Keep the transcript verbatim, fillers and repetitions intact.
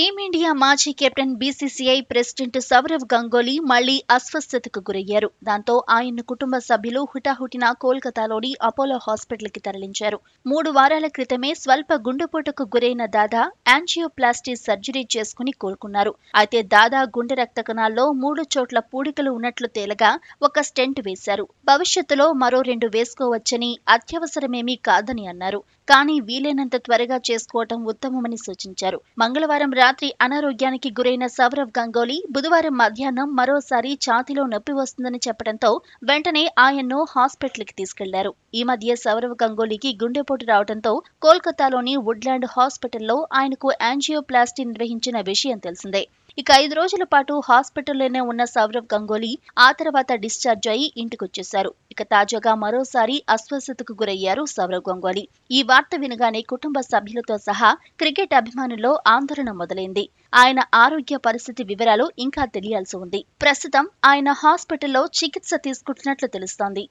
Team India మాజీ captain BCCI president Sourav Ganguly మళ్లీ అస్వస్థతకు గురయ్యారు. దాంతో ఆయన కుటుంబ సభ్యులు హుటాహుటిన కోల్కతాలోని అపోలో హాస్పిటల్ కి తరలించారు. మూడు వారాల క్రితమే స్వల్ప గుండెపోటుకు గురైన దాదా యాంజియోప్లాస్టీ సర్జరీ చేసుకుని కోలుకున్నారు. అయితే దాదా గుండె రక్త కణాల్లో మూడు చోట్ల పూడికలు ఉన్నట్లు తేలగా ఒక స్టెంట్ వేశారు. భవిష్యత్తులో మరో రెండు వేసుకోవచ్చని, అత్యవసరమేమీ కాదని అన్నారు. కానీ వీలైనంత త్వరగా చేసుకోవటం ఉత్తమమని సూచించారు. మంగళవారం రాత్రి అనారోగ్యానికి గురైన సౌరవ్ గంగూలీ బుధవారం మధ్యాహ్నం మరోసారి ఛాతీలో నొప్పి వస్తుందని చెప్పడంతో వెంటనే ఆయన్ను హాస్పిటల్కి తీసుకెళ్లారు. ఈ మధ్య సౌరవ్ గంగూలీకి గుండెపోటు రావడంతో కోల్కతాలోని వుడ్లాండ్ హాస్పిటల్లో ఆయనకు యాంజియోప్లాస్టీ నిర్వహించిన విషయం తెలిసిందే. ఇక ఐదు రోజుల పాటు హాస్పిటల్లోనే ఉన్న సౌరవ్ గంగూలీ ఆ తర్వాత డిశ్చార్జ్ అయి ఇంటికొచ్చేశారు. ఇక తాజాగా మరోసారి అస్వస్థతకు గురయ్యారు సౌరవ్ గంగూలీ. ఈ వార్త వినగానే కుటుంబ సభ్యులతో సహా క్రికెట్ అభిమానుల్లో ఆందోళన మొదలైంది. ఆయన ఆరోగ్య పరిస్థితి వివరాలు ఇంకా తెలియాల్సి ఉంది. ప్రస్తుతం ఆయన హాస్పిటల్లో చికిత్స తీసుకుంటున్నట్లు తెలుస్తోంది.